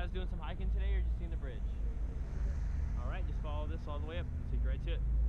guys doing some hiking today or just seeing the bridge? All right, just follow this all the way up. I'll take you right to it.